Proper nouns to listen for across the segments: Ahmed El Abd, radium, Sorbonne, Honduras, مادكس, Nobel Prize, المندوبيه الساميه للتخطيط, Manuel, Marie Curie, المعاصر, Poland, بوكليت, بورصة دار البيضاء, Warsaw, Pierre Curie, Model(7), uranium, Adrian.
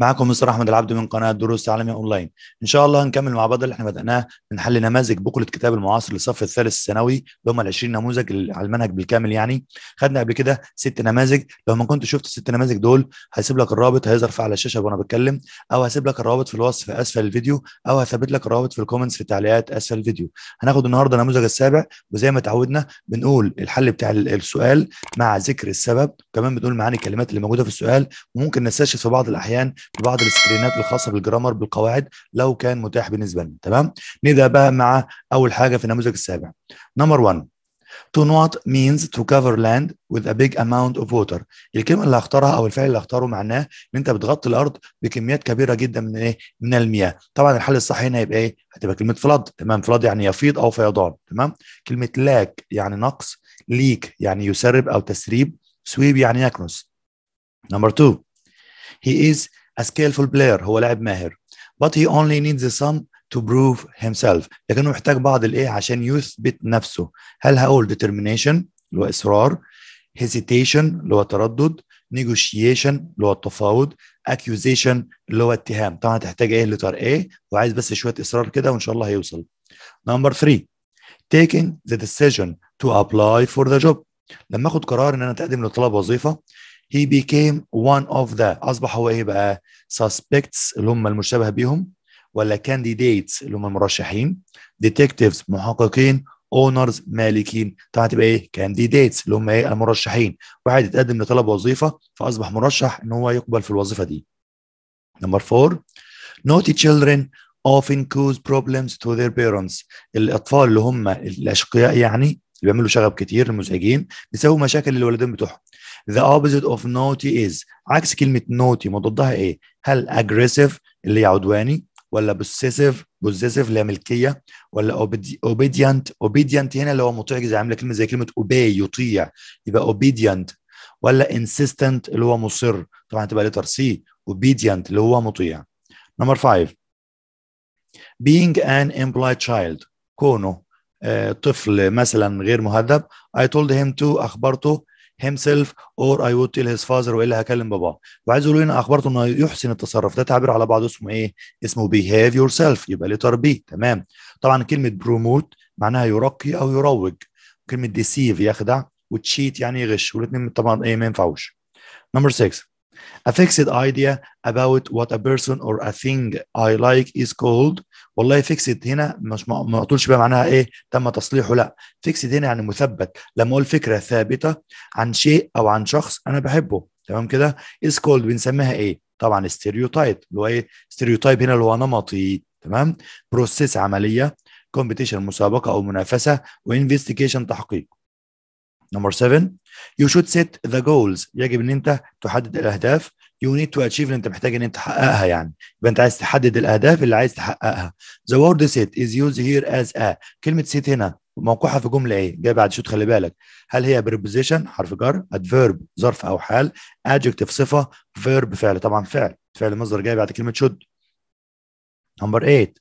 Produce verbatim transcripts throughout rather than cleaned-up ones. معكم مستر أحمد العبد من قناة دروس عالمية أونلاين. إن شاء الله هنكمل مع بعض اللي احنا بدأناه من حل نماذج بوكلت كتاب المعاصر للصف الثالث الثانوي اللي هم ال عشرين نموذج على المنهج بالكامل. يعني خدنا قبل كده ست نماذج. لو ما كنت شفت الست نماذج دول هسيب لك الرابط هيظهر على الشاشة وأنا بتكلم، أو هسيب لك الرابط في الوصف أسفل الفيديو، أو هثبت لك الرابط في الكومنتس في التعليقات أسفل الفيديو. هناخد النهارده النموذج السابع، وزي ما اتعودنا بنقول الحل بتاع السؤال مع ذكر السبب، وكمان بنقول معاني الكلمات اللي موجودة في السؤال، وممكن نستشهد في بعض الأحيان بعض السكرينات الخاصه بالجرامر بالقواعد لو كان متاح بالنسبه لنا. تمام، نبدا بقى مع اول حاجه في النموذج السابع. نمبر واحد، to not means to cover land with a big amount of water. الكلمه اللي هختارها او الفعل اللي هختاره معناه ان انت بتغطي الارض بكميات كبيره جدا من ايه؟ من المياه. طبعا الحل الصح هنا هيبقى ايه؟ هتبقى كلمه فلاد. تمام، فلاد يعني يفيض او فيضان. تمام، كلمه لاك يعني نقص، ليك يعني يسرب او تسريب، سويب يعني يكنس. نمبر اتنين، he is a skillful player، هو لاعب ماهر. But he only needs some to prove himself، لكنه محتاج بعض الايه عشان يثبت نفسه. هل هقول determination اللي هو اصرار، hesitation اللي هو تردد، negotiation اللي هو التفاوض، accusation اللي هو اتهام. طبعا هتحتاج ايه؟ لتر ايه، وعايز بس شويه اصرار كده وان شاء الله هيوصل. نمبر ثلاثة، taking the decision to apply for the job، لما اخد قرار ان انا اتقدم لطلب وظيفه. He became one of the، أصبح هو إيه بقى؟ suspects اللي هم المشتبه بيهم، ولا candidates اللي هم المرشحين، detectives محققين، owners مالكين. طبعا هتبقى إيه؟ candidates اللي هم إيه؟ المرشحين. واحد يتقدم لطلب وظيفة فأصبح مرشح إن هو يقبل في الوظيفة دي. نمبر أربعة، naughty children often cause problems to their parents. الأطفال اللي هم الأشقياء يعني اللي بيعملوا شغب كتير المزعجين بيسببوا مشاكل للوالدين بتوعهم. The opposite of naughty is، عكس كلمة naughty مضادها ايه؟ هل aggressive اللي هي عدواني، ولا possessive possessive اللي هي ملكية، ولا obedient obedient هنا اللي هو مطيع، زي عاملة كلمة زي كلمة obey يطيع يبقى obedient، ولا insistent اللي هو مصر. طبعا تبقى لتر سي obedient اللي هو مطيع. نمبر خمسة، being an impolite child، كونه آه طفل مثلا غير مهذب. I told him to، أخبرته himself or I would tell his father، والا هكلم باباه. وعايز اقول هنا اخبرته انه يحسن التصرف، ده تعبير على بعض اسمه ايه؟ اسمه behave yourself، يبقى لتر بي. تمام، طبعا كلمه promote معناها يرقي او يروج، وكلمه deceive يخدع، وتشيت يعني يغش، والاثنين طبعا ايه ما ينفعوش. نمبر ستة، a fixed idea about what a person or a thing I like is called. والله fixed هنا مش ما اقولش بقى معناها ايه تم تصليحه، لا fixed هنا يعني مثبت. لما اقول فكره ثابته عن شيء او عن شخص انا بحبه، تمام كده، is called بنسميها ايه؟ طبعا stereotype اللي هو ايه؟ stereotype هنا اللي هو نمطي. تمام، process عمليه، competition مسابقه او منافسه، وinvestigation تحقيق. نمبر سبعة، you should set the goals، يجب ان انت تحدد الاهداف. you need to achieve اللي انت محتاج ان انت تحققها، يعني يبقى انت عايز تحدد الاهداف اللي عايز تحققها. the word set is used here as a، كلمه set هنا موقعها في جمله ايه؟ جايه بعد شوت، خلي بالك. هل هي preposition حرف جر، adverb ظرف او حال، adjective صفه، verb فعل. طبعا فعل فعل مصدر جاي بعد كلمه should. نمبر ثمانية،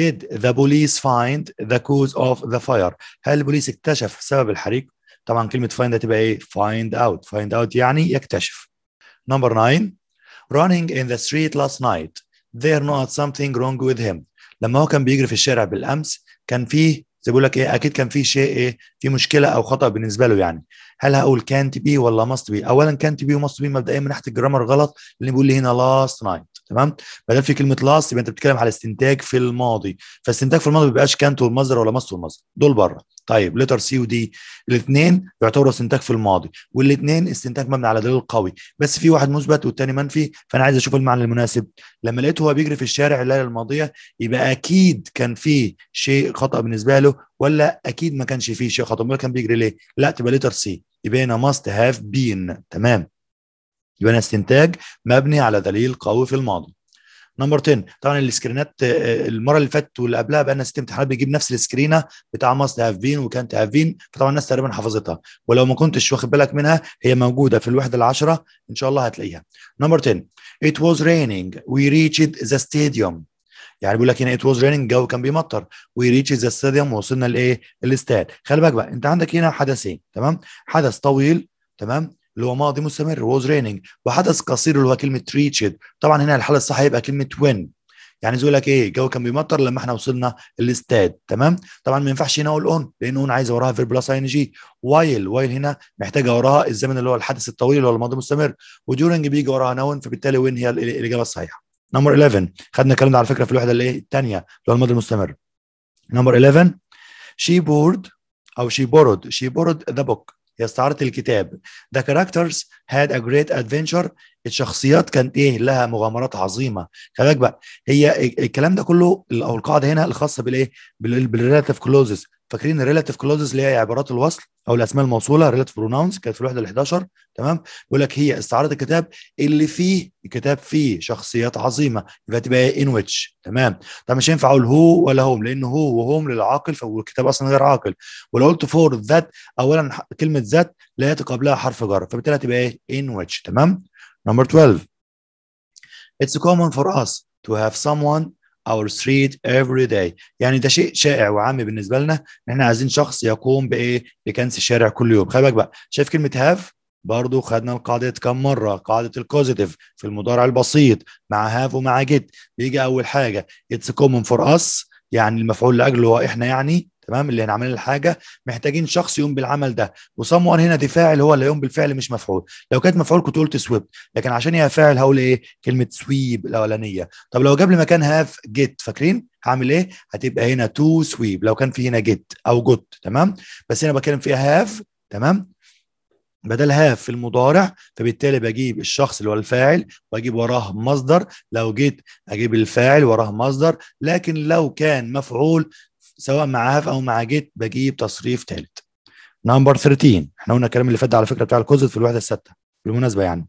did the police find the cause of the fire؟ هل البوليس اكتشف سبب الحريق؟ طبعا كلمة find هتبقى ايه؟ find out، find out يعني يكتشف. نمبر تسعة، running in the street last night there not something wrong with him. لما هو كان بيجري في الشارع بالامس كان فيه زي بيقول لك ايه؟ اكيد كان فيه شيء ايه؟ في مشكلة او خطأ بالنسبة له يعني. هل هقول can't be ولا must be؟ اولا can't be و must be مبدئيا من ناحية الجرامر غلط، لان بيقول لي هنا last night. تمام، ما دام في كلمة last يبقى انت بتتكلم على استنتاج في الماضي، فاستنتاج في الماضي ما بيبقاش can't والمصدر ولا must والمصدر، دول بره. طيب لتر سي ودي الاثنين يعتبروا استنتاج في الماضي، والاثنين استنتاج مبني على دليل قوي، بس في واحد مثبت والثاني منفي، فانا عايز اشوف المعنى المناسب. لما لقيته هو بيجري في الشارع الليله الماضيه يبقى اكيد كان فيه شيء خطا بالنسبه له، ولا اكيد ما كانش فيه شيء خطا، امال كان بيجري ليه؟ لا تبقى لتر سي، يبقى هنا ماست هاف بين. تمام، يبقى هنا استنتاج مبني على دليل قوي في الماضي. نمبر عشرة، طبعا السكرينات المره اللي فاتت واللي قبلها بقى لنا ست امتحانات بيجيب نفس السكرينه بتاع ماست هاف بين وكانت هاف بين، فطبعا الناس تقريبا حفظتها، ولو ما كنتش واخد بالك منها هي موجوده في الوحده العشرة ان شاء الله هتلاقيها. نمبر عشرة، it was raining we reached the stadium، يعني بيقول لك هنا it was raining الجو كان بيمطر، we reached the stadium وصلنا لايه؟ الاستاد. خلي بالك بقى انت عندك هنا حدثين. تمام، حدث طويل، تمام اللي هو ماضي مستمر ووز ريننج، وحدث قصير اللي هو كلمه ريتشد. طبعا هنا الحاله الصح هيبقى كلمه وين، يعني زي لك ايه، الجو كان بيمطر لما احنا وصلنا الاستاد. تمام، طبعا ما ينفعش هنا اقول اون لان اون عايزه وراها فيرب بلس اي ان جي. وايل وايل هنا محتاجه وراها الزمن اللي هو الحدث الطويل اللي هو الماضي المستمر، وديورنج بيجي وراها نون، فبالتالي وين هي الاجابه الصحيحه. نمبر إحدى عشر خدنا الكلام ده على فكره في الوحده اللي ايه الثانيه اللي هو الماضي المستمر. نمبر إحدى عشر شي بورد او شي بورد شي بورد ذا بوك، هي استعارت الكتاب. The characters had a great adventure، الشخصيات كانت ايه لها مغامرات عظيمه. خلي بقى هي الكلام ده كله او القاعده هنا الخاصه بالايه بالريلاتيف كلوزز. فاكرين الريلاتيف كلوزز اللي هي عبارات الوصل او الاسماء الموصوله ريلاتيف بروناونز، كانت في الوحده الحادية عشرة. تمام، بيقول لك هي استعارت الكتاب اللي فيه الكتاب فيه شخصيات عظيمه، يبقى تبقى ان ويتش. تمام، طب مش هينفع اقول هو ولا هوم لان هو وهوم للعاقل فالكتاب اصلا غير عاقل. ولو قلت فور ذات، اولا كلمه ذات لا ياتي قبلها حرف جر، فبالتالي هتبقى ايه ان ويتش. تمام. Number twelve. It's common for us to have someone our street every day. يعني ده شيء شائع وعامي بالنسبة لنا ان احنا عايزين شخص يقوم بايه بكنس الشارع كل يوم. خلي بالك بقى، شايف كلمة هاف برضو خدنا القاعدة كم مرة، قاعدة الكوزيتيف في المضارع البسيط مع هاف ومع جيت. بيجي أول حاجة It's common for us، يعني المفعول لأجله هو احنا، يعني تمام اللي هنعمل الحاجه محتاجين شخص يقوم بالعمل ده. وسموان هنا دي فاعل هو اللي يقوم بالفعل مش مفعول، لو كانت مفعول كنت قلت سويب، لكن عشان هي فاعل هقول ايه كلمه سويب الاولانيه. طب لو جاب لي مكان هاف جيت فاكرين هعمل ايه؟ هتبقى هنا تو سويب لو كان في هنا جيت او جوت. تمام، بس هنا بتكلم فيها هاف. تمام، بدل هاف في المضارع، فبالتالي بجيب الشخص اللي هو الفاعل واجيب وراه مصدر. لو جيت اجيب الفاعل وراه مصدر، لكن لو كان مفعول سواء مع هاف او مع جيت بجيب تصريف ثالث. نمبر ثلاثة عشر احنا قلنا الكلام اللي فات على فكره بتاع الكوزيت في الوحده السادسه بالمناسبه يعني.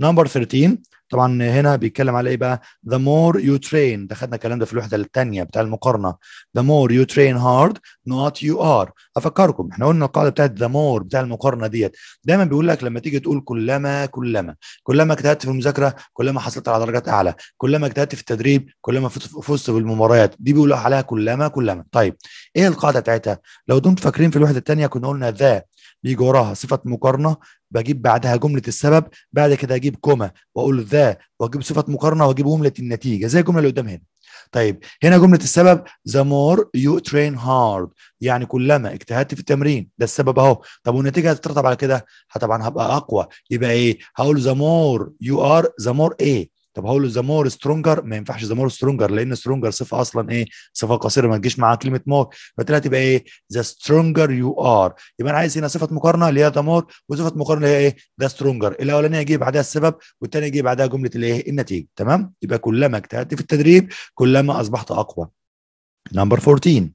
نمبر ثلاثة عشر طبعا هنا بيتكلم على ايه بقى؟ The more you train، ده خدنا الكلام ده في الوحده الثانيه بتاع المقارنه. The more you train hard not you are. افكركم احنا قلنا القاعده بتاعت the more بتاع المقارنه ديت دايما بيقول لك لما تيجي تقول كلما كلما كلما اجتهدت في المذاكره كلما حصلت على درجات اعلى، كلما اجتهدت في التدريب كلما فزت بالمباريات، دي بيقولوا عليها كلما كلما. طيب ايه القاعده بتاعتها؟ لو دمتم فاكرين في الوحده الثانيه كنا قلنا ذا بيجي وراها صفه مقارنه، بجيب بعدها جمله السبب، بعد كده اجيب كوما واقول ذا واجيب صفه مقارنه واجيب جمله النتيجه زي الجمله اللي قدام هنا. طيب هنا جمله السبب the more you train hard، يعني كلما اجتهدت في التمرين، ده السبب اهو. طب والنتيجه هتترتب على كده، طبعا هبقى اقوى، يبقى ايه؟ هقول the more you are the more ايه؟ طب هقول ذا مور سترونجر، ما ينفعش ذا مور سترونجر لان سترونجر صفه اصلا ايه؟ صفه قصيره ما تجيش معاها كلمه مور، فبالتالي هتبقى ايه؟ ذا سترونجر يو ار. يبقى انا عايز هنا صفه مقارنه اللي هي ذا مور، وصفه مقارنه اللي هي ايه؟ ذا سترونجر. الاولانيه يجي بعدها السبب والثانيه يجي بعدها جمله الايه؟ النتيجه. تمام؟ يبقى كلما اجتهدت في التدريب كلما اصبحت اقوى. نمبر أربعة عشر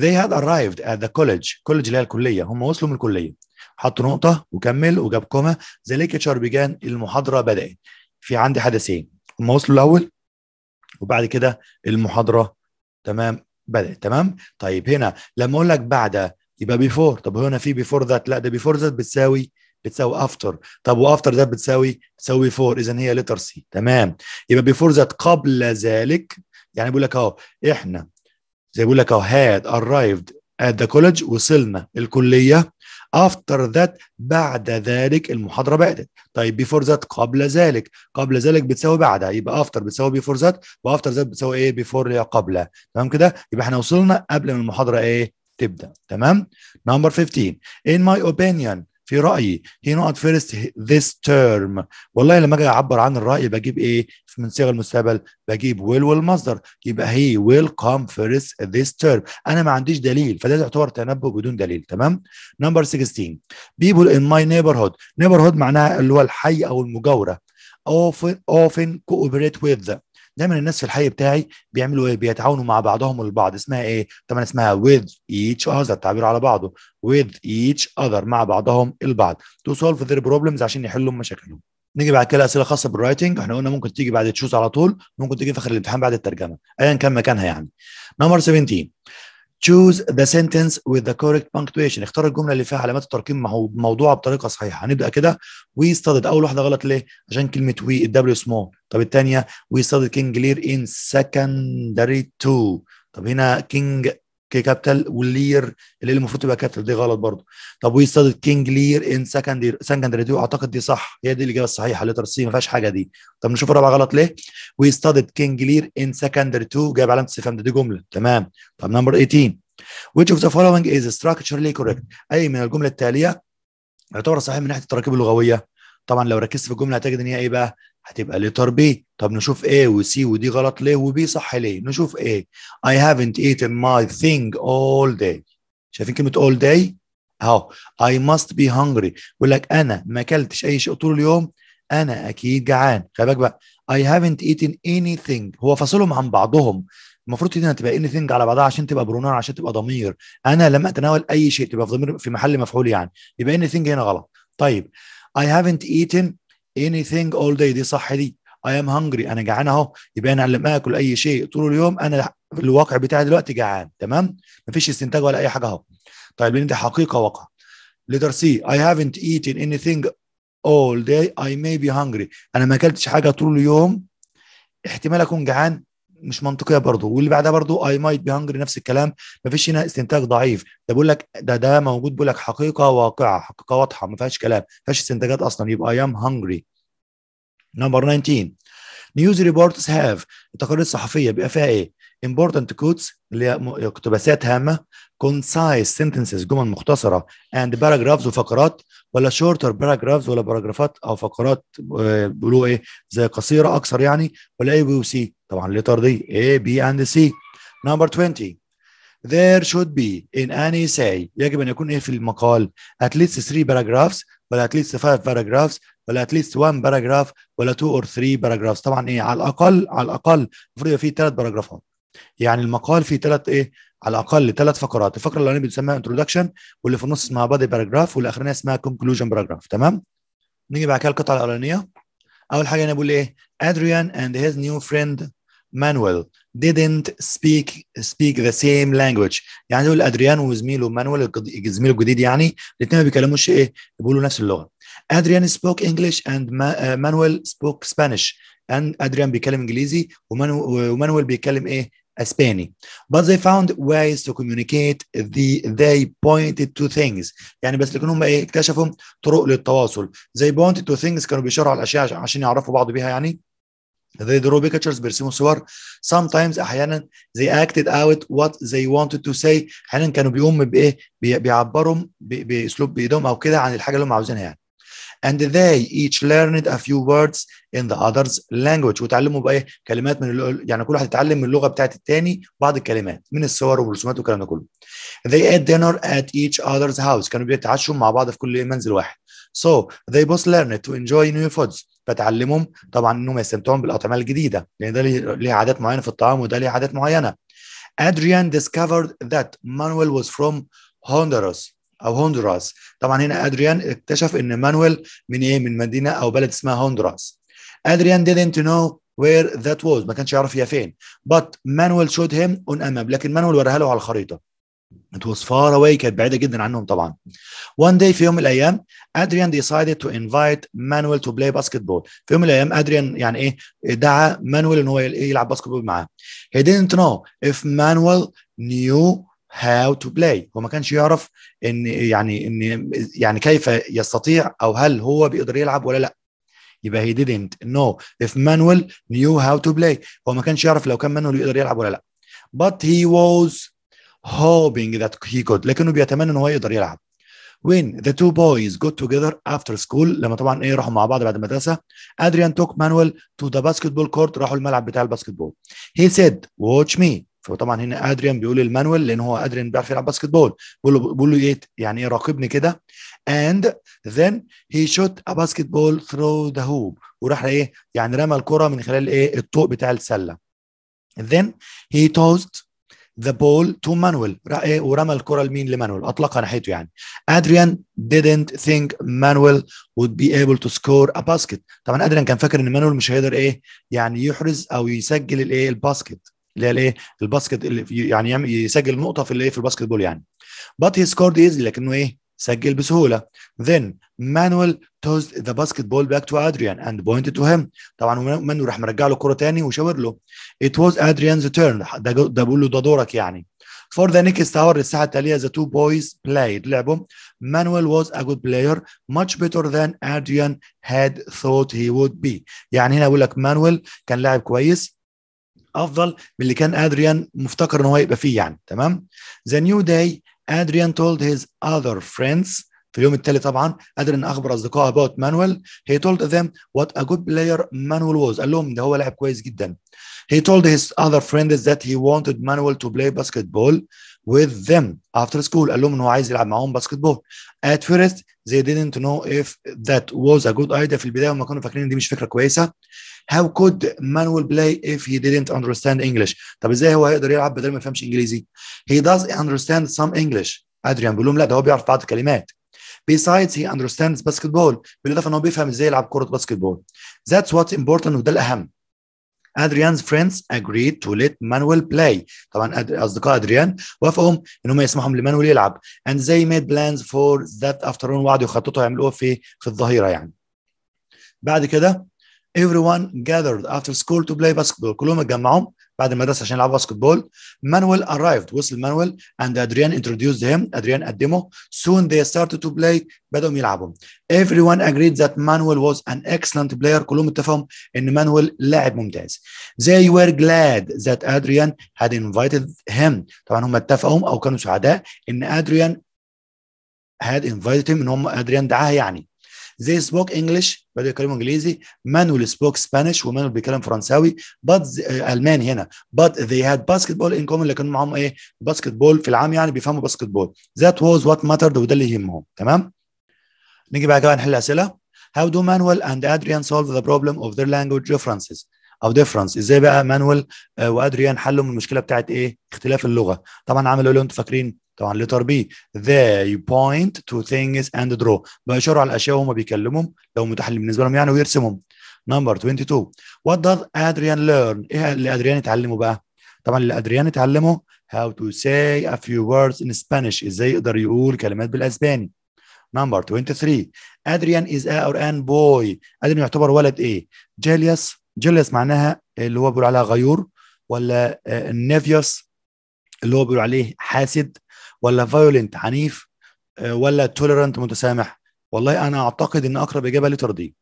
They had arrived at the college، college اللي هي الكليه، هم وصلوا من الكليه. حط نقطه وكمل وجاب كوما ذا ليكتشر بيجان، المحاضره بدات. في عندي حدثين، هم وصلوا الاول وبعد كده المحاضره تمام بدات. تمام، طيب هنا لما اقول لك بعد يبقى بيفور، طب هنا في بيفور ذات، لا ده بيفور ذات بتساوي بتساوي افتر، طب وافتر ذات بتساوي بتساوي بيفور، اذا هي لتر سي. تمام، يبقى بيفور ذات قبل ذلك، يعني بيقول لك اهو احنا زي بيقول لك اهو هاد ارايفد ات ذا كولج، وصلنا الكليه. after that بعد ذلك المحاضره بدات. طيب before that قبل ذلك، قبل ذلك بتساوي بعدها، يبقى after بتساوي before that، وافتر ذات بتساوي ايه before اللي هي قبلها. تمام كده، يبقى احنا وصلنا قبل ما المحاضره ايه تبدا. تمام. نمبر خمسة عشر in my opinion، في رايي he not first this term، والله لما اجي اعبر عن الراي بجيب ايه من صيغه المستقبل، بجيب will والمصدر، يبقى he will come first this term. انا ما عنديش دليل، فده يعتبر تنبؤ بدون دليل. تمام. نمبر ستة عشر people in my neighborhood، neighborhood معناها اللي هو الحي او المجاوره. often often cooperate with، دايما الناس في الحي بتاعي بيعملوا ايه؟ بيتعاونوا مع بعضهم البعض، اسمها ايه؟ طبعا اسمها with each other، التعبير على بعضه with each other، مع بعضهم البعض to solve their problems، عشان يحلوا مشاكلهم. نيجي بعد كده اسئله خاصه بالرايتنج، احنا قلنا ممكن تيجي بعد تشوز على طول، ممكن تيجي في اخر الامتحان بعد الترجمه، ايا كان مكانها يعني. نمبر سبعة عشر choose the sentence with the correct punctuation، اختار الجمله اللي فيها علامات الترقيم موضوعه بطريقه صحيحه. هنبدا كده وي ستادد، اول واحده غلط ليه؟ عشان كلمه وي الدبليو سمول. طب الثانيه وي ستادد كينج لير ان سكندري تو، طب هنا كينج كابيتال واللير اللي المفروض تبقى كابيتال دي غلط برضه. طب وي ستادد كينج لير ان سكندري سكندري دي، اعتقد دي صح، هي دي الاجابه الصحيحه لتر سي ما فيهاش حاجه دي. طب نشوف الرابعه غلط ليه. وي ستادد كينج لير ان سكندري اتنين جايب علامه استفهام، دي جمله تمام. طب نمبر تمنتاشر which of the following is structurally correct، اي من الجمله التاليه يعتبر صحيح من ناحيه التراكيب اللغويه. طبعا لو ركزت في الجمله هتجد ان هي ايه بقى، هتبقى لتر بي. طب نشوف A و C و D غلط ليه و B صح ليه. نشوف A، I haven't eaten my thing all day، شايفين كلمة all day اهو، I must be hungry، يقول لك أنا ما أكلتش أي شيء طول اليوم، أنا أكيد جعان. خلي بالك بقى I haven't eaten anything، هو فاصلهم عن بعضهم، المفروض هنا تبقى anything على بعضها عشان تبقى برونان، عشان تبقى ضمير، أنا لما أتناول أي شيء تبقى في ضمير في محل مفعول يعني، يبقى anything هنا غلط. طيب I haven't eaten anything all day دي صح دي، I am hungry انا جعان اهو، يبقى انا لما اكل اي شيء طول اليوم انا الواقع بتاعي دلوقتي جعان، تمام؟ مفيش استنتاج ولا اي حاجه اهو. طيب لان دي حقيقه واقع. لتر سي I haven't eaten anything all day I may be hungry، انا ما اكلتش حاجه طول اليوم احتمال اكون جعان، مش منطقيه برضه. واللي بعدها برضه I might be hungry نفس الكلام، مفيش هنا استنتاج ضعيف، ده بيقول لك ده ده موجود، بيقول لك حقيقه واقعه، حقيقه واضحه ما فيهاش كلام، ما فيهاش استنتاجات اصلا، يبقى I am hungry. نمبر تسعتاشر نيوز ريبورتس هاف، التقارير الصحفيه بيبقى فيها ايه؟ important quotes اللي هي اقتباسات هامه، concise sentences جمل مختصره، and paragraphs وفقرات، ولا shorter paragraphs ولا باراجرافات او فقرات بيقولوا ايه؟ زي قصيره اكثر يعني، ولا A B و C؟ طبعا لتر دي A B and C. نمبر عشرين there should be in any essay، يجب ان يكون ايه في المقال؟ at least three paragraphs ولا at least five paragraphs ولا at least one paragraph ولا two or three paragraphs؟ طبعا ايه على الاقل، على الاقل المفروض يبقى فيه ثلاث باراجرافات، يعني المقال فيه ثلاث ايه على الاقل ثلاث فقرات، الفقره اللي انا بنسميها انترودكشن، واللي في النص اسمها بادي باراجراف، والاخرانيه اسمها كونكلوجن باراجراف، تمام؟ نيجي بعد كده القطعه الاولانيه. اول حاجه انا بقول ايه؟ Adrian and his new friend Manuel didn't speak speak the same language، يعني دول ادريان وزميله مانويل زميله الجديد يعني الاثنين ما بيكلموش ايه؟ بيقولوا نفس اللغه. Adrian spoke English and Manuel spoke Spanish، and Adrian بيتكلم انجليزي ومانويل بيتكلم ايه؟ اسباني. But they found ways to communicate the they pointed to things، يعني بس لكن هم ايه؟ اكتشفوا طرق للتواصل. They pointed to things كانوا بيشاروا على الاشياء عشان يعرفوا بعض بيها يعني. They drew pictures بيرسموا صور. Sometimes احيانا they acted out what they wanted to say، احيانا كانوا بيقوموا بايه؟ بيعبروا باسلوب بايدهم او كده عن الحاجه اللي هم عاوزينها يعني. And they each learned a few words in the other's language، وتعلموا بقى ايه؟ كلمات من اللغة، يعني كل واحد يتعلم من اللغه بتاعت الثاني بعض الكلمات من الصور والرسومات والكلام ده كله. They ate dinner at each other's house، كانوا بيتعشوا مع بعض في كل منزل واحد. So they both learned to enjoy new foods، فتعلمهم طبعا انهم يستمتعون بالاطعمه الجديده، لان ده ليه عادات معينه في الطعام وده ليه عادات معينه. Adrian discovered that Manuel was from Honduras او هندوراس، طبعا هنا ادريان اكتشف ان مانويل من ايه؟ من مدينه او بلد اسمها هندوراس. ادريان didn't know where that was، ما كانش يعرف هي فين. But Manuel showed him on a map، لكن مانويل وراها له على الخريطه. It was far away، كانت بعيده جدا عنهم طبعا. One day في يوم من الايام ادريان decided to invite Manuel to play basketball، في يوم من الايام ادريان يعني ايه؟ دعا مانويل ان هو يلعب باسكتبول معاه. He didn't know if Manuel knew how to play، هو ما كانش يعرف ان يعني ان يعني كيف يستطيع او هل هو بيقدر يلعب ولا لا، يبقى he didn't know if Manuel knew how to play، هو ما كانش يعرف لو كان مانويل يقدر يلعب ولا لا. But he was hoping that he could، لكنه بيتمنى ان هو يقدر يلعب. When the two boys got together after school، لما طبعا ايه راحوا مع بعض بعد المدرسه، Adrian took Manuel to the basketball court، راحوا الملعب بتاع الباسكتبول. He said watch me، فطبعا هنا ادريان بيقول لمانويل لان هو ادريان بيعرف يلعب باسكت بول، بيقول له بيقول له ايه يعني ايه راقبني كده. and then he shot a basketball through the hoop، وراح ايه يعني رمى الكره من خلال ايه الطوق بتاع السله. then he tossed the ball to مانويل، راح ايه ورمى الكره لمين؟ لمانويل، اطلقها ناحيته يعني. ادريان didn't think مانويل would be able to score a basket، طبعا ادريان كان فاكر ان مانويل مش هيقدر ايه يعني يحرز او يسجل الايه الباسكت اللي هي الايه؟ الباسكت اللي يعني يسجل نقطه في الايه في الباسكت بول يعني. But he scored easily، لكنه ايه؟ سجل بسهوله. Then Manuel tossed the basketball back to Adrian and pointed to him، طبعا مانويل راح مرجع له الكوره تاني وشاور له. It was Adrian's turn، ده ده بيقول له ده دورك يعني. For the next hour الساعة التالية the two boys played لعبوا. Manuel was a good player much better than Adrian had thought he would be. يعني هنا بقول لك مانويل كان لاعب كويس أفضل من اللي كان أدريان مفتكر إن هو يبقى فيه يعني. تمام. The new day Adrian told his other friends. في اليوم التالي طبعا أدريان أخبر أصدقائه about مانويل. He told them what a good player مانويل was. قال لهم ده هو لاعب كويس جدا. He told his other friends that he wanted مانويل to play basketball with them after school. قال لهم إن هو عايز يلعب معاهم باسكتبول. At first they didn't know if that was a good idea. في البداية هم كانوا فاكرين دي مش فكرة كويسة. How could Manuel play if he didn't understand English? طب ازاي هو هيقدر يلعب بدل ما يفهمش انجليزي؟ He does understand some English. ادريان بيقول لهم لا ده هو بيعرف بعض الكلمات. Besides he understands basketball. بالاضافه ان هو بيفهم ازاي يلعب كره باسكتبول. That's what's important وده الاهم. Adrian's friends agreed to let Manuel play. طبعا اصدقاء ادريان وافقهم ان هم يسمحوا لمانويل يلعب. And they made plans for that afternoon. وقعدوا يخططوا يعملوها في في الظهيره يعني. بعد كده Everyone gathered after school to play basketball. كلهم اتجمعوا بعد المدرسة عشان يلعبوا باسكتبول. Manuel arrived. وصل مانويل and Adrian introduced him. أدريان قدمه. Soon they started to play. بدأوا يلعبوا. Everyone agreed that Manuel was an excellent player. كلهم اتفقوا إن مانويل لاعب ممتاز. They were glad that Adrian had invited him. طبعا هم اتفقوا أو كانوا سعداء إن أدريان had invited him. إن هم أدريان دعاه يعني. They spoke English. بدأوا يتكلموا انجليزي. مانويل spoke Spanish ومانويل بيتكلم فرنساوي. but ألمان هنا. but they had basketball in common. لكن معهم ايه؟ باسكتبول في العام يعني بيفهموا باسكتبول. that was what mattered وده اللي يهمهم. تمام؟ نيجي بقى كده نحل اسئله. how do Manuel and Adrian solve the problem of their language differences او difference؟ ازاي بقى مانويل وادريان حلوا من المشكله بتاعت ايه؟ اختلاف اللغه. طبعا عملوا اللي انتوا فاكرين طبعا لتر بي they point to things and draw. بيشروا على الاشياء وهم بيكلمهم لو متاح بالنسبه لهم يعني ويرسمهم. نمبر اتنين وعشرين what does Adrian learn؟ ايه اللي ادريان اتعلمه بقى؟ طبعا اللي ادريان اتعلمه how to say a few words in Spanish. ازاي يقدر يقول كلمات بالاسباني. نمبر ثلاثة وعشرين Adrian is a Quran boy. ادريان يعتبر ولد ايه؟ جيليس. جيليس معناها اللي هو بيقول عليها غيور ولا نيفيوس اللي هو بيقول عليه حاسد ولا فايولنت عنيف ولا توليرنت متسامح؟ والله انا اعتقد ان اقرب اجابه لتر دي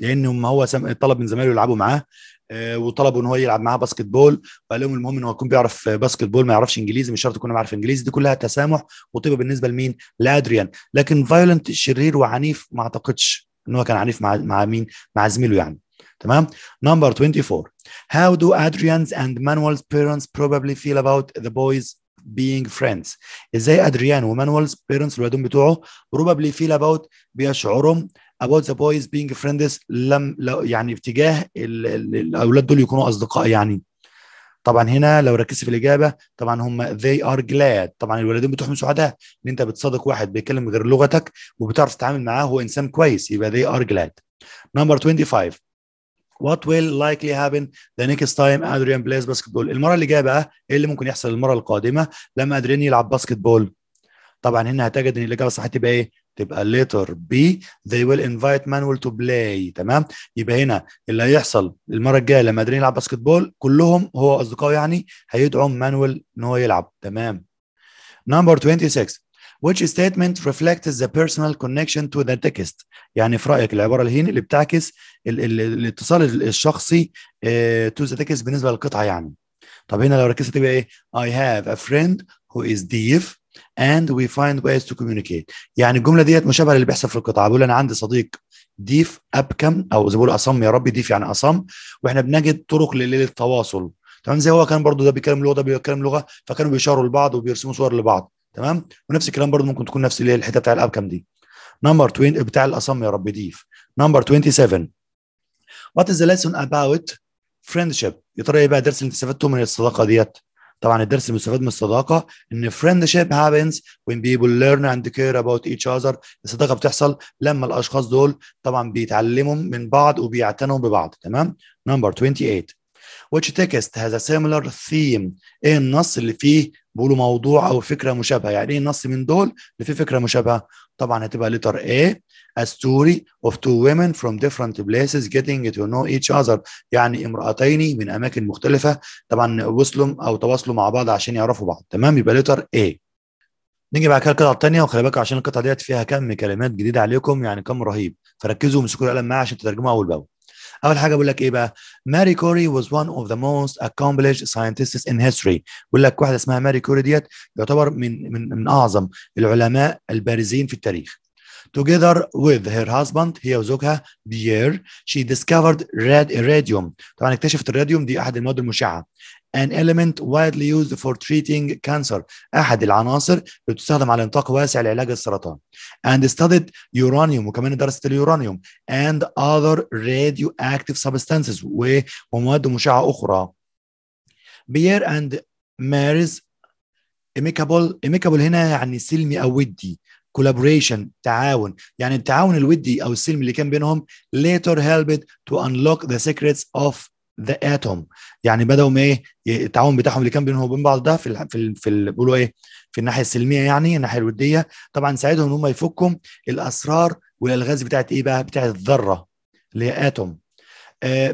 لان هو طلب من زمايله يلعبوا معاه وطلبوا ان هو يلعب معاه باسكتبول وقال لهم المهم ان هو يكون بيعرف باسكتبول ما يعرفش انجليزي مش شرط يكون عارف انجليزي. دي كلها تسامح وطيبه بالنسبه لمين؟ لادريان. لكن فايولنت شرير وعنيف ما اعتقدش ان هو كان عنيف مع مع مين؟ مع زميله يعني. تمام. نمبر اربعة وعشرين How do Adrian's and Manuel's parents probably feel about the boys being friends؟ ازاي ادريان ومانويل's parents الولدين بتوعه probably feel about بيشعروا about the boys being friends لم يعني باتجاه الاولاد دول يكونوا اصدقاء يعني. طبعا هنا لو ركزت في الاجابه طبعا هم they are glad. طبعا الولدين بتوعهم سعداء ان انت بتصادق واحد بيتكلم غير لغتك وبتعرف تتعامل معاه هو انسان كويس يبقى they are glad. نمبر خمسة وعشرين What will likely happen the next time Adrian plays basketball؟ المرة اللي جاية بقى ايه اللي ممكن يحصل المرة القادمة لما أدريان يلعب باسكتبول؟ طبعا هنا هتجد ان الإجابة الصحيحة تبقى ايه؟ تبقى letter B they will invite Manuel to play. تمام؟ يبقى هنا اللي هيحصل المرة الجاية لما أدريان يلعب باسكتبول كلهم هو أصدقائه يعني هيدعوا مانويل ان هو يلعب. تمام؟ Number ستة وعشرين Which statement reflects the personal connection to the text؟ يعني في رأيك العبارة اللي هنا اللي بتعكس ال ال الاتصال الشخصي اه to the text بالنسبة للقطعة يعني. طب هنا لو ركزت تبقى ايه؟ I have a friend who is deaf and we find ways to communicate. يعني الجملة ديت مشابهة للي بيحصل في القطعة. بقول أنا عندي صديق ديف أبكم أو زي ما بقول أصم يا ربي ديف يعني أصم وإحنا بنجد طرق للتواصل. تمام زي هو كان برضه ده بيتكلم لغة ده بيتكلم لغة فكانوا بيشاروا لبعض وبيرسموا صور لبعض. تمام ونفس الكلام برضه ممكن تكون نفس الحته بتاع الابكم دي. نمبر عشرين بتاع الاصم يا رب ديف. نمبر سبعة وعشرين What is the lesson about friendship؟ يا ترى ايه بقى الدرس اللي استفدته من الصداقه ديت؟ طبعا الدرس المستفاد من الصداقه ان friendship happens when people learn and care about each other. الصداقه بتحصل لما الاشخاص دول طبعا بيتعلموا من بعض وبيعتنوا ببعض. تمام. نمبر ثمانية وعشرين Which text has a similar theme؟ ايه النص اللي فيه بيقولوا موضوع او فكره مشابهه. يعني ايه نص من دول اللي فيه فكره مشابهه؟ طبعا هتبقى لتر A a story of two women from different places getting to know each other، يعني امرأتين من اماكن مختلفه طبعا وصلوا او تواصلوا مع بعض عشان يعرفوا بعض، تمام؟ يبقى لتر A. نيجي بعد كده القطعه الثانيه، وخلي بالكم عشان القطعه ديت فيها كم كلمات جديده عليكم، يعني كم رهيب، فركزوا وامسكوا القلم معايا عشان تترجموها اول باول. أول حاجة بقول لك إيه بقى؟ ماري كوري was one of the most accomplished scientists in history. بقول لك واحدة اسمها ماري كوري ديت يعتبر من من من أعظم العلماء البارزين في التاريخ. Together with her husband هي وزوجها بيير she discovered rad radium. طبعا اكتشفت الراديوم، دي أحد المواد المشعة. An element widely used for treating cancer. أحد العناصر اللي تستخدم على نطاق واسع لعلاج السرطان. And studied uranium. وكمان درست اليورانيوم. And other radioactive substances. ومواد مشعة أخرى. Pierre and Mary's amicable. amicable هنا يعني سلمي أو ودي. collaboration تعاون، يعني التعاون الودي أو السلمي اللي كان بينهم later helped to unlock the secrets of ذا اتوم، يعني بداوا ايه التعاون بتاعهم اللي كان بينهم وبين بعض ده في ال في ال في ال بيقولوا ايه في الناحيه السلميه، يعني الناحيه الوديه، طبعا ساعدهم ان هم يفكوا الاسرار والالغاز بتاعت ايه بقى؟ بتاعت الذره اللي هي اتوم.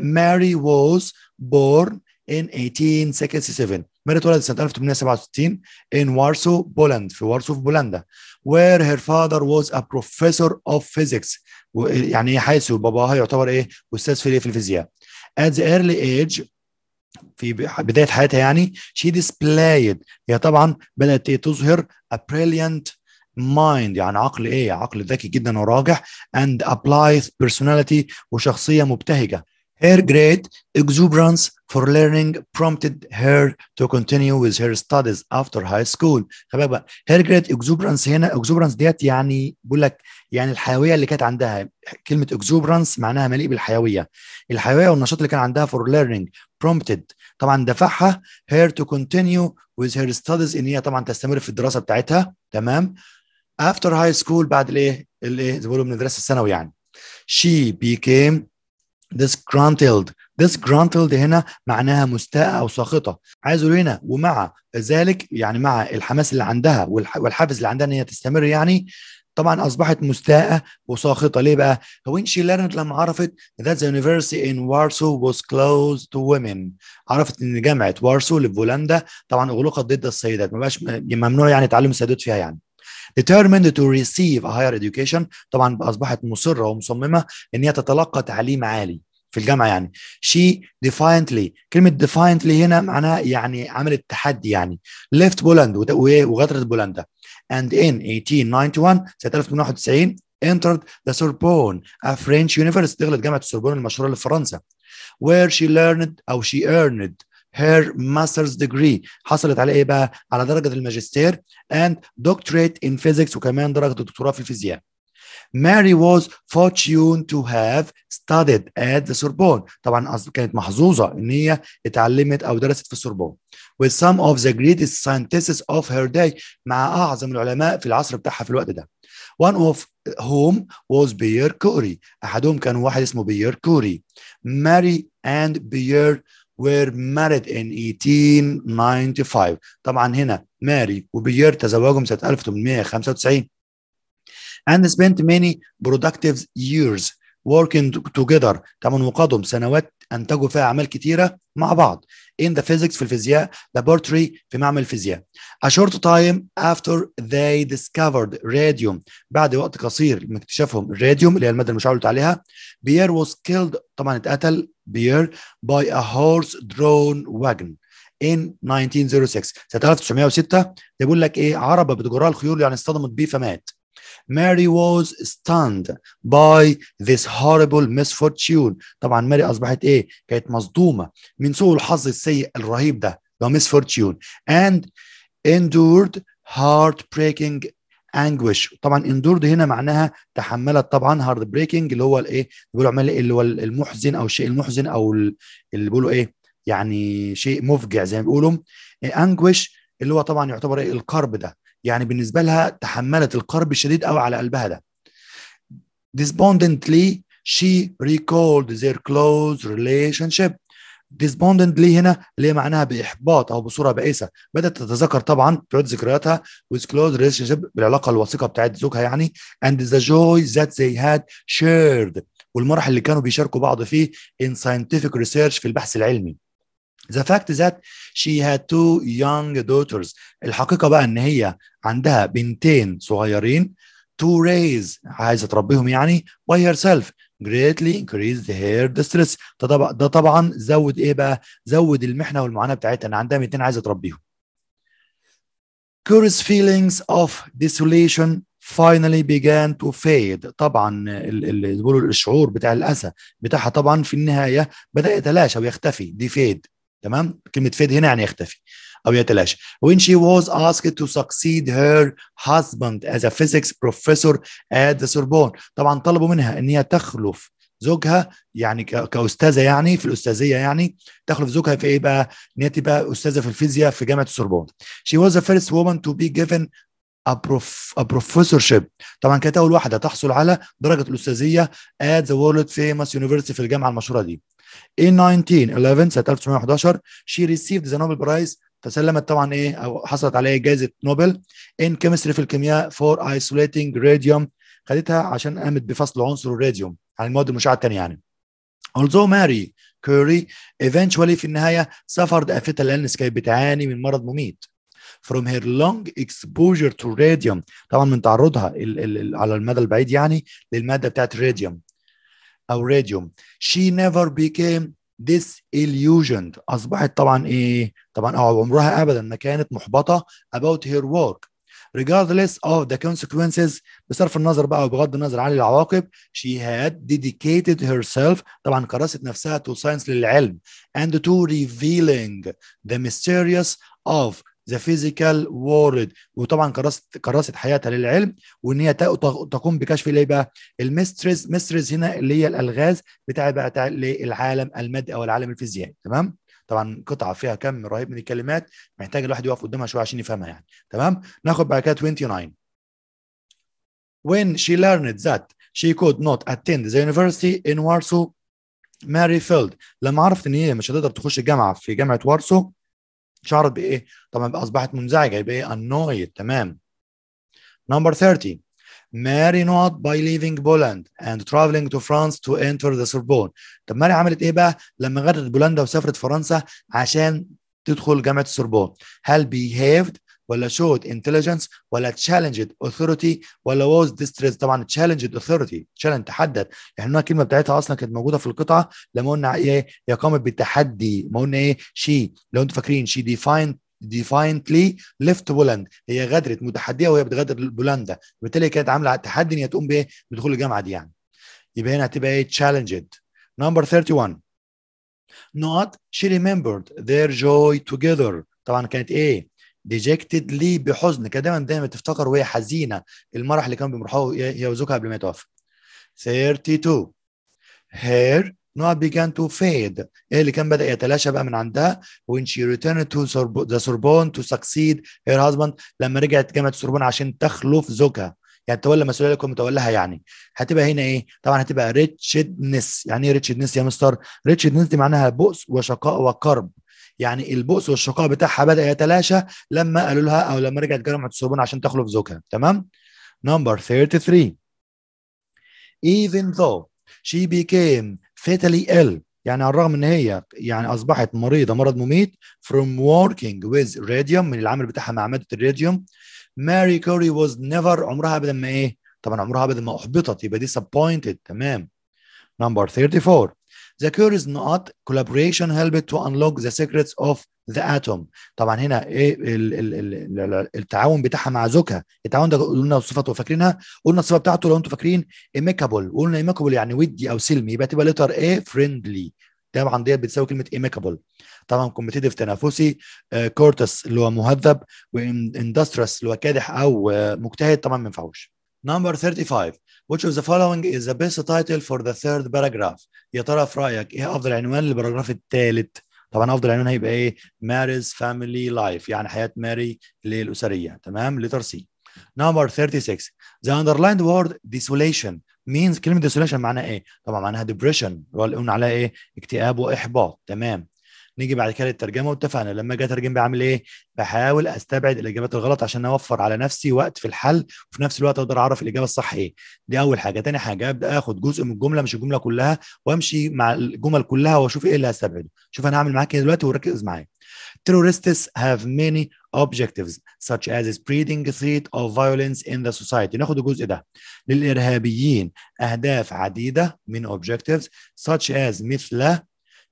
ماري ووز بورن ان eighteen sixty-seven، ماري اتولدت سنه eighteen sixty-seven ان وارسو بولند، في وارسو في بولندا. وير هير فادر ووز ا بروفيسور اوف فيزيكس، يعني حيث باباها يعتبر ايه؟ استاذ في في الفيزياء. At the early age في بداية حياتها يعني she displayed، هي طبعا بدأت تظهر a brilliant mind، يعني عقل ايه؟ عقل ذكي جدا وراجح، and applied personality وشخصية مبتهجة. Her great exuberance for learning prompted her to continue with her studies after high school. خلي بالك بقى her great exuberance هنا exuberance ديت يعني بقول لك يعني الحيويه اللي كانت عندها، كلمه exuberance معناها مليء بالحيويه، الحيويه والنشاط اللي كان عندها for learning prompted طبعا دفعها her to continue with her studies ان هي طبعا تستمر في الدراسه بتاعتها، تمام؟ after high school بعد الايه؟ الايه زي ما بيقولوا بندرس الثانوي يعني. she became disgruntled. disgruntled هنا معناها مستاءة أو ساخطة. عايز أقول هنا ومع ذلك يعني مع الحماس اللي عندها والحافز اللي عندها إن هي تستمر، يعني طبعا أصبحت مستاءة وساخطة. ليه بقى؟ when she learned لما عرفت that the university in Warsaw was closed to women. عرفت إن جامعة وارسو اللي في بولندا طبعا أغلقت ضد السيدات، ما بقاش ممنوع يعني تعلم السيدات فيها يعني. determined to receive a higher education، طبعا اصبحت مصره ومصممه ان هي تتلقى تعليم عالي في الجامعه يعني. she defiantly، كلمه defiantly هنا معناها يعني عملت تحدي يعني. left Poland وغادرت بولندا. and in eighteen ninety-one سنه eighteen ninety-one entered the Sorbonne a French university، دخلت جامعه السوربون المشهوره اللي في فرنسا. where she learned او she earned her master's degree، حصلت على ايه بقى؟ على درجه الماجستير and doctorate in physics، وكمان درجه الدكتوراه في الفيزياء. Mary was fortunate to have studied at the Sorbonne، طبعا كانت محظوظه ان هي اتعلمت او درست في السوربون. with some of the greatest scientists of her day، مع اعظم العلماء في العصر بتاعها في الوقت ده. one of whom was Pierre Curie، احدهم كان واحد اسمه بيير كوري. Mary and Pierre were married in eighteen ninety-five، طبعا هنا ماري وبيير تزوجهم سنه eighteen ninety-five. and spent many productive years working together، طبعا وقضوا سنوات انتجوا فيها اعمال كتيره مع بعض. in the physics في الفيزياء، laboratory في معمل الفيزياء. a short time after they discovered radium، بعد وقت قصير من اكتشافهم الراديوم اللي هي الماده المشعه اللي قلت عليها. Pierre was killed، طبعا اتقتل بيير by a horse drawn wagon in nineteen oh six، سنه nineteen oh six. بيقول لك ايه؟ عربه بتجرها الخيول يعني اصطدمت بيه فمات. Mary was stunned by this horrible misfortune، طبعا ماري اصبحت ايه؟ كانت مصدومه من سوء الحظ السيء الرهيب ده اللي هو misfortune. and endured heartbreaking anguish، طبعا endured هنا معناها تحملت طبعا heartbreaking اللي هو الايه؟ بيقولوا عمل اللي هو المحزن او الشيء المحزن او اللي بيقولوا ايه؟ يعني شيء مفجع زي ما بيقولوا. anguish اللي هو طبعا يعتبر ايه؟ الكرب ده، يعني بالنسبة لها تحملت القرب الشديد أو على قلبها ده. Despondently she recalled their close relationship، ديسبوندنتلي هنا اللي هي معناها باحباط او بصوره بائسه، بدات تتذكر طبعا تعود ذكرياتها with close relationship بالعلاقه الوثيقه بتاعت زوجها يعني and the joy that they had shared والمرح اللي كانوا بيشاركوا بعض فيه in scientific research في البحث العلمي. The fact that she had two young daughters الحقيقه بقى ان هي عندها بنتين صغيرين to raise عايزه تربيهم يعني by herself greatly increased her distress. ده طبعا زود ايه بقى؟ زود المحنه والمعاناه بتاعتها، ان عندها بنتين عايزه تربيهم. Curie's feelings of desolation finally began to fade. طبعا اللي بيقولوا الشعور بتاع الاسى بتاعها طبعا في النهايه بدا يتلاشى ويختفي، دي فيد تمام؟ كلمه فيد هنا يعني يختفي او يتلاشى. When she was asked to succeed her husband as a physics professor at the Sorbonne. طبعا طلبوا منها ان هي تخلف زوجها يعني كاستاذه يعني في الاستاذيه يعني تخلف زوجها في ايه بقى؟ ان هي تبقى استاذه في الفيزياء في جامعه السوربون. She was the first woman to be given a, prof a professorship. طبعا كانت اول واحده تحصل على درجه الاستاذيه at the world famous university في الجامعه المشهوره دي. In nineteen eleven سنه ألف وتسعمائة وأحد عشر she received the Nobel Prize. تسلمت طبعا ايه او حصلت على ايه جائزه نوبل ان كيمستري في الكيمياء فور ايسوليتنج راديوم، خدتها عشان قامت بفصل عنصر الراديوم عن المواد المشعه الثانيه يعني. Although Marie Curie eventually في النهايه suffered a fatal illness كانت بتعاني من مرض مميت from her long exposure to radium طبعا من تعرضها ال ال على المدى البعيد يعني للماده بتاعت الراديوم او راديوم. She never became disillusioned. اصبحت طبعا ايه طبعا او عمرها ابدا ما كانت محبطه about her work regardless of the consequences بصرف النظر بقى وبغض النظر عن العواقب. She had dedicated herself طبعا كرست نفسها to science للعلم and to revealing the mysterious of the physical world وطبعا كرست كرست حياتها للعلم وان هي تقوم بكشف اللي بقى الميستريز ميستريز هنا اللي هي الالغاز بتاع بقى للعالم المادي او العالم الفيزيائي تمام. طبعا قطعه فيها كم رهيب من الكلمات محتاج الواحد يقف قدامها شويه عشان يفهمها يعني تمام. ناخد بعد كده تسعة وعشرين. When she learned that she could not attend the university in Warsaw Mary felt لما عرفت ان هي مش هتقدر تخش الجامعه في جامعه وارسو شعرت بايه؟ طبعا بقى اصبحت منزعجه يبقى ايه؟ annoyed تمام. Number ثلاثين Mary not by leaving Poland and traveling to France to enter the Sorbonne. طب ماري عملت ايه بقى لما غادرت بولندا وسافرت فرنسا عشان تدخل جامعه السوربون؟ هل behaved ولا showed intelligence ولا challenged authority ولا was distressed؟ طبعا challenged authority challenge تحدد، احنا الكلمه بتاعتها اصلا كانت موجوده في القطعه لما قلنا ايه هي قامت بالتحدي، ما قلنا ايه شي لو انتوا فاكرين شي defined defiantly left بولندا هي غادرت متحديه وهي بتغادر بولندا وبالتالي كانت عامله تحدي ان هي تقوم بايه بدخول الجامعه دي يعني يبقى هنا هتبقى ايه challenged. Number thirty-one not she remembered their joy together طبعا كانت ايه dejectedly بحزن كانت دايما دايما تفتكر وهي حزينه المرح اللي كانوا بيمرحوه هي وزوجها قبل ما يتوفى. thirty-two her now began to fade ايه اللي كان بدأ يتلاشى بقى من عندها when she returned to the Sorbonne to succeed her husband لما رجعت جامعة السوربون عشان تخلف زوجها يعني تولى مسؤولية لكم متولاها يعني هتبقى هنا ايه طبعا هتبقى ريتشدنس. يعني ايه ريتشدنس يا مستر؟ ريتشدنس دي معناها بؤس وشقاء وكرب يعني البؤس والشقاء بتاعها بدأ يتلاشى لما قالوا لها او لما رجعت جامعة السوربون عشان تخلف زوجها تمام. Number thirty-three even though she became fatally ill يعني على الرغم ان هي يعني اصبحت مريضه مرض مميت from working with radium من العمل بتاعها مع ماده الراديوم. Marie Curie was never عمرها ابدا ما ايه طبعا عمرها ابدا ما احبطت يبقى disappointed تمام. Number thirty-four the Curie's not collaboration helped to unlock the secrets of the atom طبعا هنا ايه ال ال ال التعاون بتاعها مع زوجها التعاون ده قلنا صفته فاكرينها قلنا الصفه بتاعته لو انتم فاكرين اميكابل قلنا اميكابل يعني ودي او سلمي يبقى تبقى لتر ايه فريندلي طبعا ديت بتساوي كلمه اميكابل طبعا كومبتيتيف تنافسي كورتس اللي هو مهذب واندستريس اللي هو كادح او مجتهد طبعا ما ينفعوش. Number thirty-five which of the following is the best title for the third paragraph يا ترى في رايك ايه افضل عنوان للباراجراف الثالث؟ طبعا افضل عنوان هيبقى ايه ماريز فاميلي لايف يعني حياه ماري الاسريه تمام لتر سي. Number thirty-six the underlined word desolation means كلمه desolation معناها ايه؟ طبعا معناها depression اللي قلنا عليها ايه اكتئاب واحباط تمام. نيجي بعد كده الترجمه، واتفقنا لما اجي اترجم بعمل ايه؟ بحاول استبعد الاجابات الغلط عشان اوفر على نفسي وقت في الحل، وفي نفس الوقت اقدر اعرف الاجابه الصح ايه. دي اول حاجه. تاني حاجه ابدا اخد جزء من الجمله مش الجمله كلها، وامشي مع الجمل كلها واشوف ايه اللي هستبعده. شوف انا هعمل معاك ايه دلوقتي وركز معايا. Terrorists have many objectives such as spreading the threat of violence in the society. ناخد الجزء ده. للإرهابيين أهداف عديدة من objectives such as مثل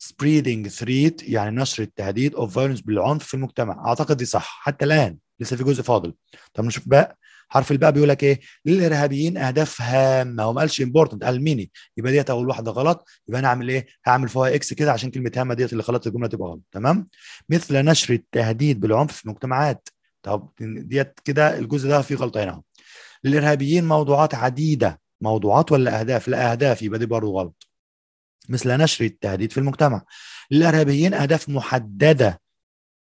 spreading threat يعني نشر التهديد of violence بالعنف في المجتمع. أعتقد دي صح حتى الآن، لسه في جزء فاضل. طب نشوف بقى حرف الباء بيقول لك ايه؟ للارهابيين اهداف هامه، هو ما قالش امبورتنت، قال ميني. يبقى ديت اول واحده غلط، يبقى انا هعمل ايه؟ هعمل فيها اكس كده عشان كلمه هامه ديت اللي خلت الجمله تبقى غلط. تمام؟ مثل نشر التهديد بالعنف في المجتمعات. طب ديت كده الجزء ده فيه غلطه هنا اهو. للارهابيين موضوعات عديده، موضوعات ولا اهداف؟ لا اهداف، يبقى دي برضه غلط. مثل نشر التهديد في المجتمع. للارهابيين اهداف محدده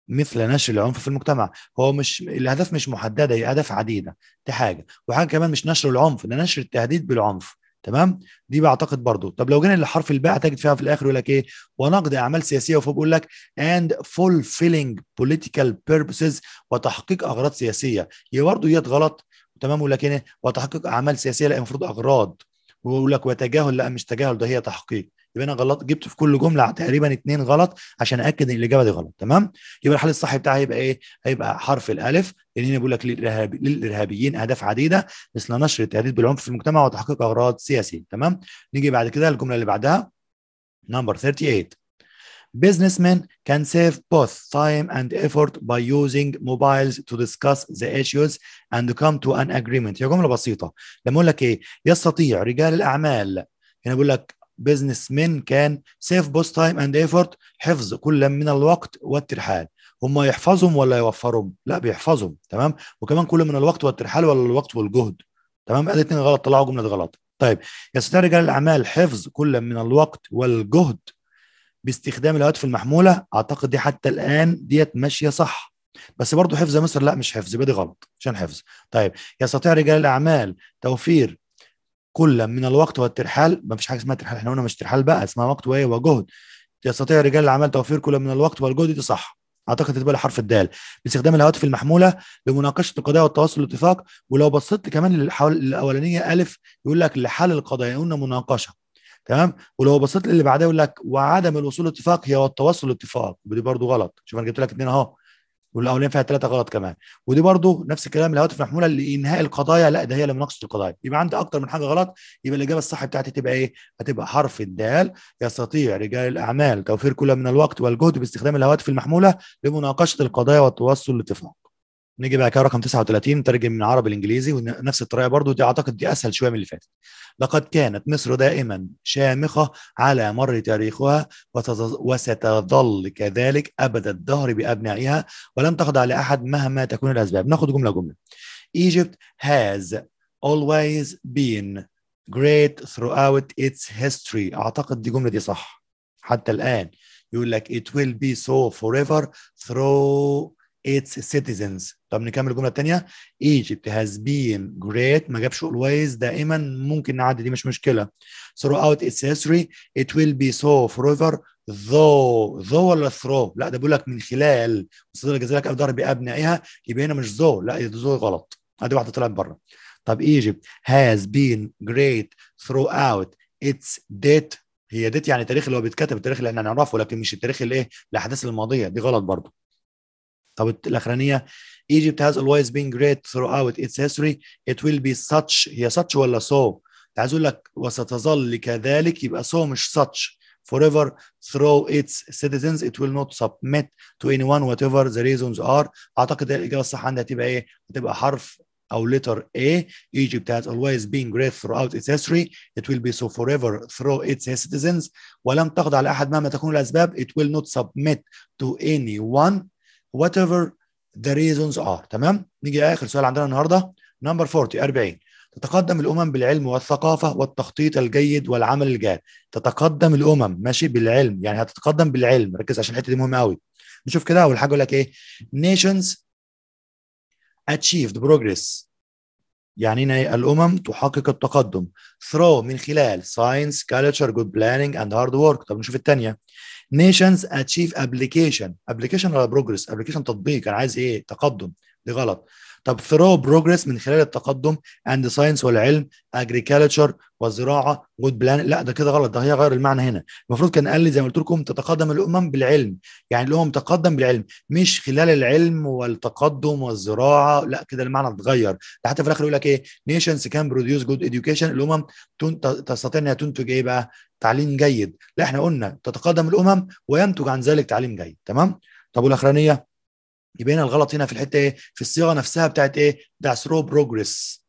مثل نشر العنف في المجتمع. هو مش الاهداف مش محدده، هي اهداف عديده، دي حاجه. وحاجه كمان مش نشر العنف، ده نشر التهديد بالعنف. تمام؟ دي بعتقد برضو. طب لو جينا لحرف الباء هتجد فيها في الاخر يقول لك ايه؟ ونقد اعمال سياسيه، وفوق بيقول لك and fulfilling political purposes وتحقيق اغراض سياسيه. هي برضه ديت غلط. تمام؟ يقول لك ايه؟ وتحقيق اعمال سياسيه، لا المفروض اغراض. ويقول لك وتجاهل، لا مش تجاهل، ده هي تحقيق. يبقى انا غلط، جبت في كل جمله تقريبا اتنين غلط عشان اكد ان الاجابه دي غلط. تمام؟ يبقى الحل الصح بتاعها هيبقى ايه؟ هيبقى حرف الالف، لان هنا بيقول لك للارهابيين اهداف عديده مثل نشر التهديد بالعنف في المجتمع وتحقيق اغراض سياسيه. تمام؟ نيجي بعد كده الجمله اللي بعدها نمبر ثمانية وثلاثين. Businessmen can save both time and effort by using mobiles to discuss the issues and come to an agreement. هي جمله بسيطه. لما اقول لك ايه؟ يستطيع رجال الاعمال، هنا بيقول لك بزنس مان كان سيف بوث تايم اند ايفورت، حفظ كل من الوقت والترحال. هم يحفظهم ولا يوفرهم؟ لا بيحفظهم. تمام؟ وكمان كل من الوقت والترحال ولا الوقت والجهد. تمام؟ ادي اتنين غلط، طلعوا جمله غلط. طيب يستطيع رجال الاعمال حفظ كل من الوقت والجهد باستخدام الهواتف المحموله. اعتقد دي حتى الان ديت ماشيه صح، بس برضه حفظ مصر لا مش حفظ، يبقى دي غلط عشان حفظ. طيب يستطيع رجال الاعمال توفير كل من الوقت والترحال، ما فيش حاجه اسمها ترحال، احنا قلنا مش ترحال بقى، اسمها وقت وايه وجهد. يستطيع رجال الاعمال توفير كل من الوقت والجهد، دي صح. اعتقد تبقى حرف الدال، باستخدام الهواتف المحموله لمناقشه القضايا والتواصل والاتفاق. ولو بصيت كمان الاولانيه الف يقول لك لحل القضايا، قلنا مناقشه. تمام؟ ولو بصيت للي بعدها يقول لك وعدم الوصول لاتفاق هي والتواصل لاتفاق، ودي برضه غلط. شوف انا جبت لك اثنين اهو، والاولين فيها ثلاثه غلط كمان، ودي برضو نفس الكلام. الهواتف المحموله لانهاء القضايا، لا ده هي لمناقشه القضايا. يبقى عندي اكتر من حاجه غلط. يبقى الاجابه الصح بتاعتي تبقى ايه؟ هتبقى حرف الدال، يستطيع رجال الاعمال توفير كل من الوقت والجهد باستخدام الهواتف المحموله لمناقشه القضايا والتوصل لاتفاق. نيجي بقى كده رقم تسعة وثلاثين، ترجم من العربي للانجليزي ونفس الطريقه برضو. دي اعتقد دي اسهل شويه من اللي فاتت. لقد كانت مصر دائما شامخه على مر تاريخها وستظل كذلك ابد الدهر بابنائها ولن تخضع لاحد مهما تكون الاسباب. ناخد جمله جمله. Egypt has always been great throughout its history. اعتقد دي جمله دي صح حتى الان. يقول لك it will be so forever through its citizens. طب نكمل الجمله الثانيه. Egypt has been great، ما جابش always، دائما ممكن نعدي دي مش مشكله. throughout its history it will be so forever though. though ولا through؟ لا ده بيقول لك من خلال وصدر جزائرك افضل بابنائها، يبقى هنا مش ذو، لا ذو غلط، ادي واحده طلعت بره. طب Egypt has been great throughout its date، هي date يعني تاريخ اللي هو بيتكتب، التاريخ اللي احنا نعرفه، لكن مش التاريخ الايه الاحداث الماضيه، دي غلط برضه. طب الاخرانيه Egypt has always been great throughout its history it will be such، هي such ولا so؟ عايز اقول لك وستظل كذلك، يبقى so مش such. forever through its citizens it will not submit to anyone whatever the reasons are. اعتقد الاجابه الصح عندها هتبقى ايه؟ هتبقى حرف او letter A. Egypt has always been great throughout its history it will be so forever through its citizens ولم تخضع لاحد مهما تكون الاسباب it will not submit to anyone whatever the reasons are. تمام؟ نيجي اخر سؤال عندنا النهارده نمبر أربعين. تتقدم الامم بالعلم والثقافه والتخطيط الجيد والعمل الجاد. تتقدم الامم ماشي بالعلم، يعني هتتقدم بالعلم، ركز عشان الحته دي مهمه قوي. نشوف كده اول حاجه يقول لك ايه؟ nations achieved progress يعنينا الأمم تحقق التقدم through من خلال science, culture, good planning and hard work. طب نشوف الثانية. nations achieve application. application على progress. application تطبيق. أنا عايز إيه؟ تقدم. دي غلط. طب through progress من خلال التقدم and science والعلم agriculture والزراعة good planning. لا ده كده غلط، ده هي غير المعنى هنا. المفروض كان قال لي زي ما قلت لكم تتقدم الأمم بالعلم، يعني الأمم تقدم بالعلم مش خلال العلم والتقدم والزراعة. لا كده المعنى اتغير. حتى في الآخر يقول لك إيه nations can produce good education. الأمم تستطيع إنها تنتج إيه بقى؟ تعليم جيد. لا احنا قلنا تتقدم الأمم وينتج عن ذلك تعليم جيد. تمام. طب والأخرانية يبقى هنا الغلط هنا في الحته ايه؟ في الصيغه نفسها بتاعت ايه؟ بتاع ثرو بروجريس.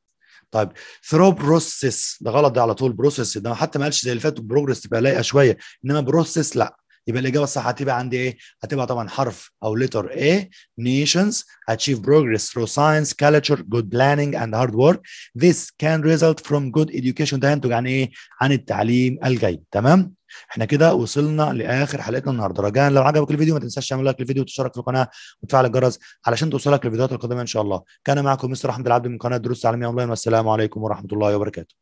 طيب ثرو بروسيس ده غلط، ده على طول بروسيس، ده حتى ما قالش زي اللي فات بروجريس تبقى لايقه شويه، انما بروسيس لا. يبقى الاجابه الصح هتبقى عندي ايه؟ هتبقى طبعا حرف او لتر ايه؟ nations achieve progress through science, culture, good planning and hard work. This can result from good education. ده هينتج عن ايه؟ عن التعليم الجيد. تمام؟ احنا كده وصلنا لاخر حلقتنا النهارده. رجاء لو عجبك الفيديو ما تنساش تعمل لايك للفيديو وتشترك في القناه وتفعل الجرس علشان توصلك الفيديوهات القادمه ان شاء الله. كان معكم مستر احمد العبد من قناه دروس العالميه اونلاين، والسلام عليكم ورحمه الله وبركاته.